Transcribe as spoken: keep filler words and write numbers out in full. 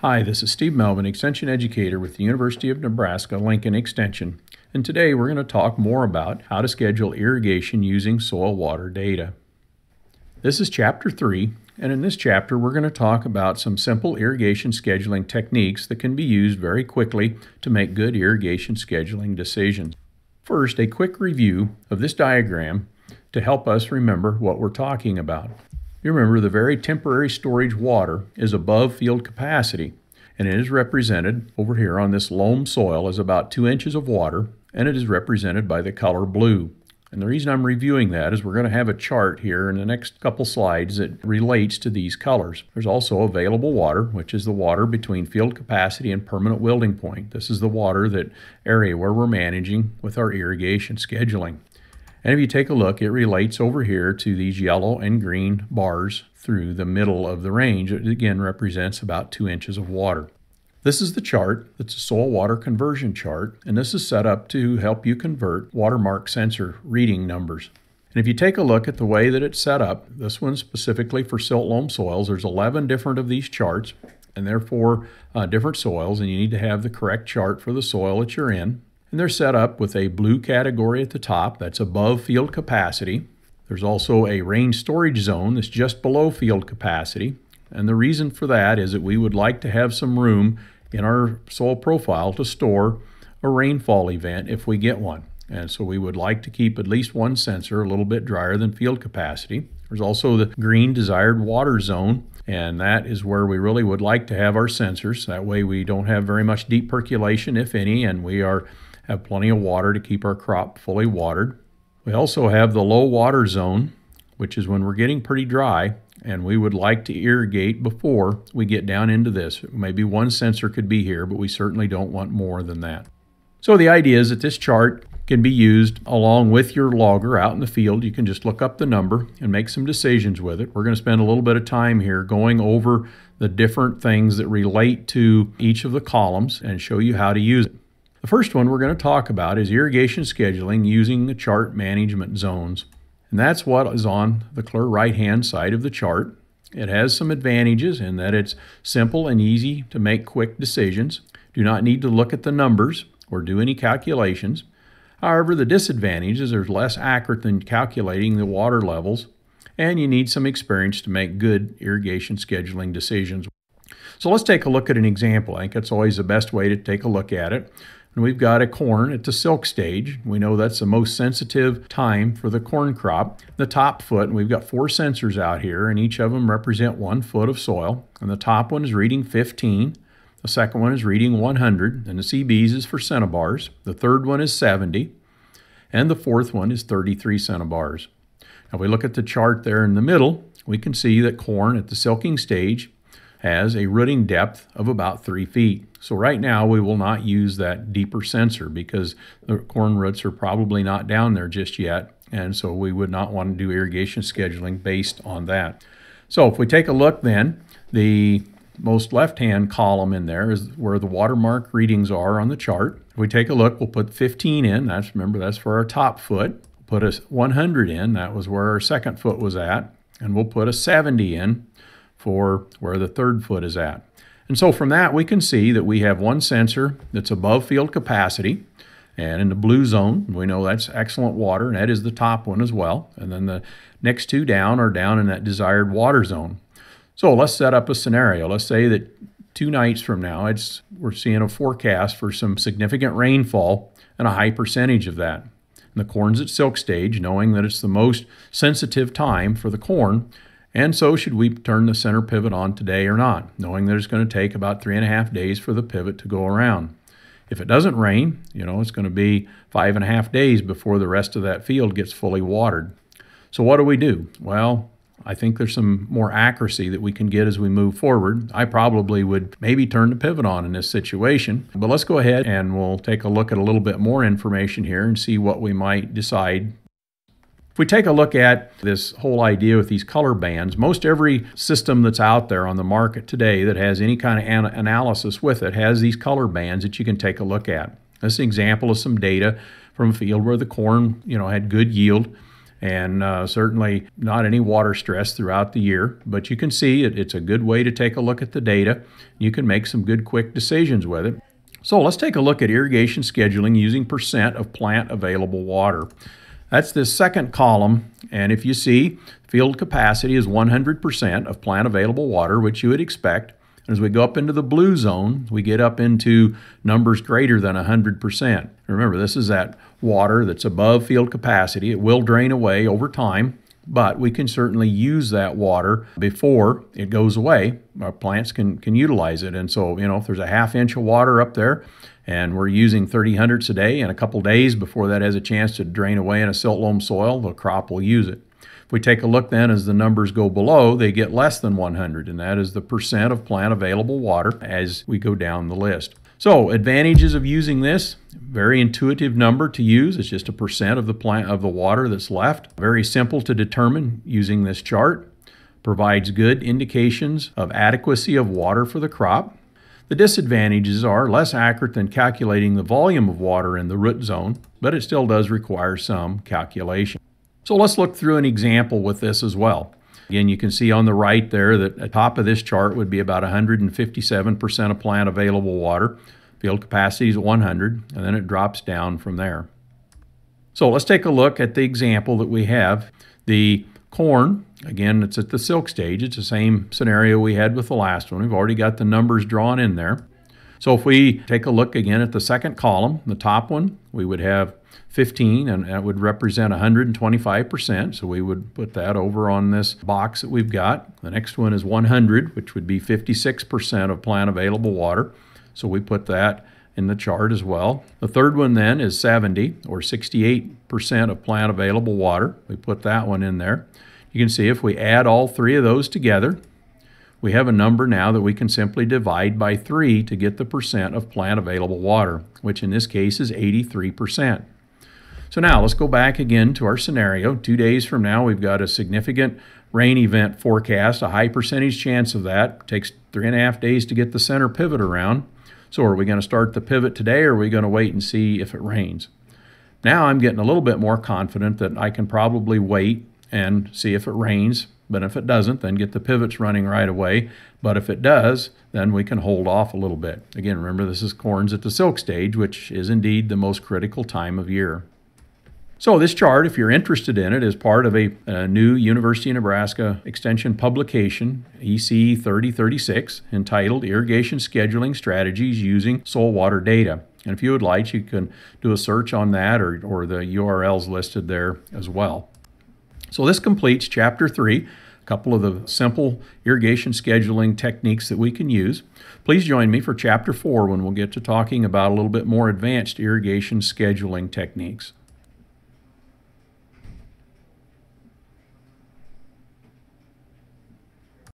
Hi, this is Steve Melvin, Extension Educator with the University of Nebraska-Lincoln Extension, and today we're going to talk more about how to schedule irrigation using soil water data. This is Chapter three, and in this chapter we're going to talk about some simple irrigation scheduling techniques that can be used very quickly to make good irrigation scheduling decisions. First, a quick review of this diagram to help us remember what we're talking about. You remember the very temporary storage water is above field capacity, and it is represented over here on this loam soil as about two inches of water, and it is represented by the color blue. And the reason I'm reviewing that is we're going to have a chart here in the next couple slides that relates to these colors. There's also available water, which is the water between field capacity and permanent wilding point. This is the water, that area where we're managing with our irrigation scheduling. And if you take a look, it relates over here to these yellow and green bars through the middle of the range. It again represents about two inches of water. This is the chart. It's a soil water conversion chart, and this is set up to help you convert watermark sensor reading numbers. And if you take a look at the way that it's set up, this one specifically for silt loam soils, there's eleven different of these charts, and therefore uh, different soils, and you need to have the correct chart for the soil that you're in. And they're set up with a blue category at the top, that's above field capacity. There's also a rain storage zone that's just below field capacity. And the reason for that is that we would like to have some room in our soil profile to store a rainfall event if we get one. And so we would like to keep at least one sensor a little bit drier than field capacity. There's also the green desired water zone, and that is where we really would like to have our sensors. That way we don't have very much deep percolation, if any, and we are have plenty of water to keep our crop fully watered. We also have the low water zone, which is when we're getting pretty dry and we would like to irrigate before we get down into this. Maybe one sensor could be here, but we certainly don't want more than that. So the idea is that this chart can be used along with your logger out in the field. You can just look up the number and make some decisions with it. We're going to spend a little bit of time here going over the different things that relate to each of the columns and show you how to use it. The first one we're going to talk about is irrigation scheduling using the chart management zones. And that's what is on the clear right-hand side of the chart. It has some advantages in that it's simple and easy to make quick decisions. Do not need to look at the numbers or do any calculations. However, the disadvantage is there's less accurate than calculating the water levels, and you need some experience to make good irrigation scheduling decisions. So let's take a look at an example. I think that's always the best way to take a look at it. And we've got a corn at the silk stage. We know that's the most sensitive time for the corn crop. The top foot, and we've got four sensors out here, and each of them represent one foot of soil. And the top one is reading fifteen. The second one is reading one hundred, and the C Bs is for centibars. The third one is seventy, and the fourth one is thirty-three centibars. Now, if we look at the chart there in the middle, we can see that corn at the silking stage has a rooting depth of about three feet. So right now we will not use that deeper sensor because the corn roots are probably not down there just yet, and so we would not want to do irrigation scheduling based on that. So if we take a look then, the most left-hand column in there is where the watermark readings are on the chart. If we take a look, we'll put fifteen in. That's, remember, that's for our top foot. Put a one hundred in, that was where our second foot was at, and we'll put a seventy in for where the third foot is at. And so from that we can see that we have one sensor that's above field capacity, and in the blue zone we know that's excellent water, and that is the top one as well, and then the next two down are down in that desired water zone. So let's set up a scenario. Let's say that two nights from now it's we're seeing a forecast for some significant rainfall and a high percentage of that. And the corn's at silk stage, knowing that it's the most sensitive time for the corn. And so should we turn the center pivot on today or not, knowing that it's going to take about three and a half days for the pivot to go around. If it doesn't rain, you know, it's going to be five and a half days before the rest of that field gets fully watered. So what do we do? Well, I think there's some more accuracy that we can get as we move forward. I probably would maybe turn the pivot on in this situation, but let's go ahead and we'll take a look at a little bit more information here and see what we might decide. If we take a look at this whole idea with these color bands, most every system that's out there on the market today that has any kind of an analysis with it has these color bands that you can take a look at. This is an example of some data from a field where the corn, you know, had good yield, and uh, certainly not any water stress throughout the year. But you can see it, it's a good way to take a look at the data. You can make some good quick decisions with it. So let's take a look at irrigation scheduling using percent of plant available water. That's the second column, and if you see, field capacity is one hundred percent of plant available water, which you would expect. And as we go up into the blue zone, we get up into numbers greater than one hundred percent. Remember, this is that water that's above field capacity. It will drain away over time, but we can certainly use that water before it goes away. Our plants can, can utilize it. And so, you know, if there's a half inch of water up there and we're using thirty hundredths a day, in a couple days before that has a chance to drain away in a silt loam soil, the crop will use it. If we take a look then, as the numbers go below, they get less than one hundred, and that is the percent of plant available water as we go down the list. So advantages of using this: very intuitive number to use. It's just a percent of the plant of the water that's left. Very simple to determine using this chart. Provides good indications of adequacy of water for the crop. The disadvantages are less accurate than calculating the volume of water in the root zone, but it still does require some calculation. So let's look through an example with this as well. Again, you can see on the right there that the top of this chart would be about one hundred fifty-seven percent of plant available water. Field capacity is one hundred, and then it drops down from there. So let's take a look at the example that we have. The corn, again, it's at the silk stage. It's the same scenario we had with the last one. We've already got the numbers drawn in there. So if we take a look again at the second column, the top one, we would have fifteen, and that would represent one hundred twenty-five percent. So we would put that over on this box that we've got. The next one is one hundred, which would be fifty-six percent of plant available water. So we put that in the chart as well. The third one then is seventy, or sixty-eight percent of plant available water. We put that one in there. You can see if we add all three of those together, we have a number now that we can simply divide by three to get the percent of plant available water, which in this case is eighty-three percent. So now let's go back again to our scenario. Two days from now, we've got a significant rain event forecast, a high percentage chance of that. It takes three and a half days to get the center pivot around. So are we going to start the pivot today, or are we going to wait and see if it rains? Now I'm getting a little bit more confident that I can probably wait and see if it rains. But if it doesn't, then get the pivots running right away. But if it does, then we can hold off a little bit. Again, remember, this is corns at the silk stage, which is indeed the most critical time of year. So this chart, if you're interested in it, is part of a, a new University of Nebraska Extension publication, E C thirty thirty-six, entitled Irrigation Scheduling Strategies Using Soil Water Data. And if you would like, you can do a search on that, or, or the U R Ls listed there as well. So this completes Chapter three, a couple of the simple irrigation scheduling techniques that we can use. Please join me for Chapter four when we'll get to talking about a little bit more advanced irrigation scheduling techniques.